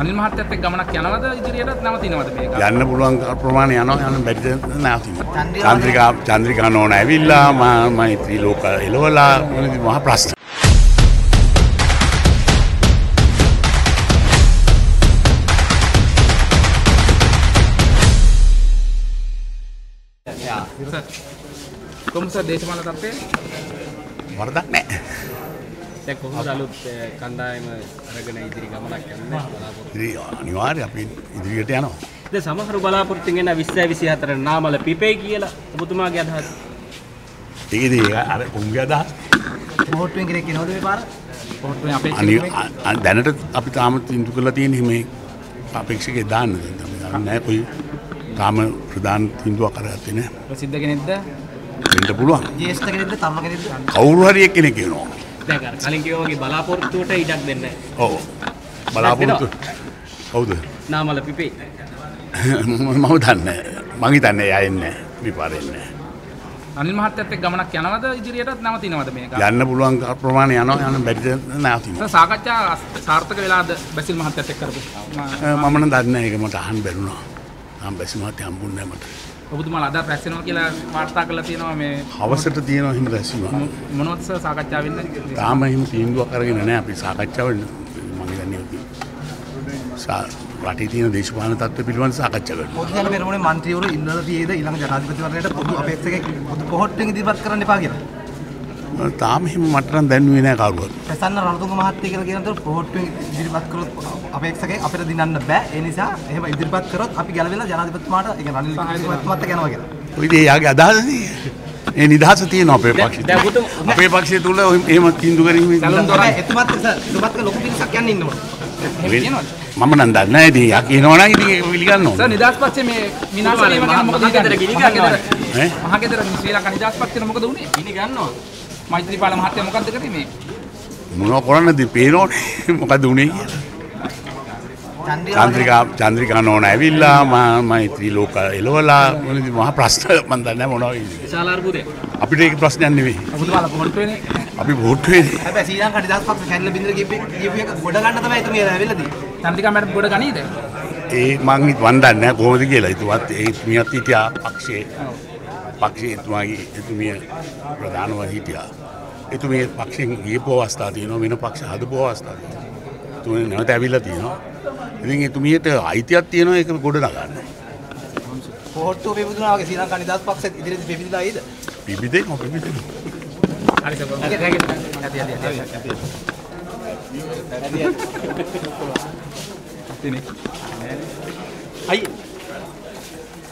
අනිල් මහත්තයත් එක්ක ගමනක් යනවද ඉදිරියටත් නවතිනවද මේක? යන්න පුළුවන් ප්‍රමාණය යනවා යන්න බැරිද නැවතිනවා. චන්ද්‍රිකා නෝනා ඇවිල්ලා මෛත්‍රී ලෝක එළවලා මහා ප්‍රශ්න. කොහොමද දේශමාන තත්ත්වය? වරදක් නැහැ. දැන් කොහොමද අලුත් කණ්ඩායම අරගෙන ඉදිරි ගමනක් යන්නේ? අනිවාර්යයෙන් අපි ඉදිරියට යනවා. දැන් සමහරව බලාපොරොත්තුෙන් එන 20 24 නාමල පිපේ කියලා ඔබතුමාගේ අදහස. ඒකදී අර උන්ගේ අදහස. පොහොට්ටුවෙන් ගිරේ කියනවද මේ පාර? පොහොට්ටුවෙන් අපේක්ෂකයෙක් දැනට අපි තාම තින්දු කරලා තියෙන හිමේ අපේක්ෂකයෙක් දාන්න දැන් තමයි දාන්න නැහැ කොයි තාම ප්‍රධාන තින්දුවක් අරගත්තේ නැහැ. ප්‍රසිද්ධ කෙනෙක්ද? වෙන්න පුළුවන්. ජේෂ්ඨ කෙනෙක්ද? තම කෙනෙක්ද? කවුරු හරි එක්කෙනෙක් කියනවා. දැන් අර කලින් කිව්වා වගේ බලාපොරොත්තුවට ඉඩක් දෙන්න. ඔව්. බලාපොරොත්තු. කවුද? නාමල පිපේ. මම දන්නේ මම හිතන්නේ එයා එන්නේ විපාරේ එන්නේ. අනිල් මහත්තයත් එක්ක ගමනක් යනවද ඉදිරියටත් නවතිනවද මේක? යන්න පුළුවන් ප්‍රමාණය යනවා යන්න බැරිද නැවතිනවා. සාකච්ඡා සාර්ථක වෙලාද බැසිල් මහත්තයත් එක්ක කරපු? මම නම් දන්නේ ඒක මට අහන්න බැරුණා. මම බැසිල් මහත්තයා හම්බුන්නේ නැහැ මට. ඔබතුමාලා අද රැස්වෙනවා කියලා වාර්තා කරලා තියෙනවා මේ හවසට තියෙනවා එහෙම රැස්වීම. මොනවද සර් සාකච්ඡා වෙන්නේ? තාම එහෙම තීන්දුවක් අරගෙන නැහැ අපි සාකච්ඡාව වෙන්නේ. මම දන්නේ නැහැ. රටේ තියෙන දේශපාලන තත්ත්ව පිළිබඳ සාකච්ඡා කරනවා. පොදුජන පෙරමුණේ മന്ത്രിවරු ඉන්නලා තියෙද ඊළඟ ජනාධිපතිවරයාට පොදු අපේක්ෂකෙක් පොදු පොහොට්ටුවෙන් ඉදිරිපත් කරන්න එපා කියලා. තාම එහෙම මට නම් දැනුනේ නැහැ කවුරුවත්. ප්‍රසන්න රණතුංග මහත්තයා කියලා කියනතර පොහොට්ටුවෙන් ඉදිරිපත් කරොත් අපේක්ෂකෙක් අපිට දිනන්න බෑ. ඒ නිසා එහෙම ඉදිරිපත් කරොත් අපි ගැලවෙලා ජනාධිපතිතුමාට ඒ කියන්නේ රනිල් වික්‍රමසිංහට යනවා කියලා. ඔය ඉතින් එයාගේ අදහසනේ. ඒ නිදහස තියෙනවා අපේ පක්ෂේ. දැන් අපේ පක්ෂේ තුල එහෙම තීන්දුව කරින් සලොන්තරයි එතුමත් සුබත්ක ලොකු පිරිසක් යන්න ඉන්න ඕන. මම නම් දන්නේ ඉතින් යා කියනවනම් ඉතින් පිළිගන්න ඕන. සර් නිදහස් පක්ෂේ මේ විනාශය වෙනවා මොකද ඊටතර ගිනි ගන්නවා. ඈ මහගෙදර ශ්‍රී ලංකා නිදහස් පක්ෂේ මොකද උනේ? ගිනි ගන්නවා. මෛත්‍රීපාල මහත්තයා මොකද්ද කරේ මේ? මොනවා කරන්නද පේනවනේ මොකද උනේ කියලා. චන්ද්‍රිකා නෝනා ඇවිල්ලා මෛත්‍රී ලෝක එළවලා මහා ප්‍රශ්න මන් දන්නේ මොනවා වෙන්නේ. විශාල අර්බුදයක්. අපිට ඒක ප්‍රශ්නයක් නෙවෙයි. ඔබතුමාලා වෝට් වෙන්නේ. අපි වෝට් වෙන්නේ. හැබැයි ශ්‍රී ලංකා 2005 කැඩිලා බින්දර ගිහින් එක ගොඩ ගන්න තමයි එතුමිය ඇවිල්ලා තියෙන්නේ. චන්ද්‍රිකා මට ගොඩ ගනීද? ඒ මං මන් දන්නේ නැහැ කොහොමද කියලා. ඒවත් එතුමියත් හිටියා පක්ෂයේ. පක්ෂයේ එතුමිය ප්‍රධානව හිටියා. එතුමිය පක්ෂෙන් ගියපු අවස්ථාව තියෙනවා වෙන පක්ෂ හදපු අවස්ථාව තියෙනවා. එතුමිය නැවත ඇවිල්ලා තියෙනවා. ඉතින් එතුමියට අයිතියක් තියෙනවා ඒක ගොඩ නගන්න. පොහොට්ටුව පිබිදුනා වගේ ශ්‍රී ලංකා නිදහස් පක්ෂෙත් ඉදිරියට පිබිදලා ඇයිද? පිබිදෙනවා පිබිදෙනවා. හරි සබන්. හරි හරි හරි.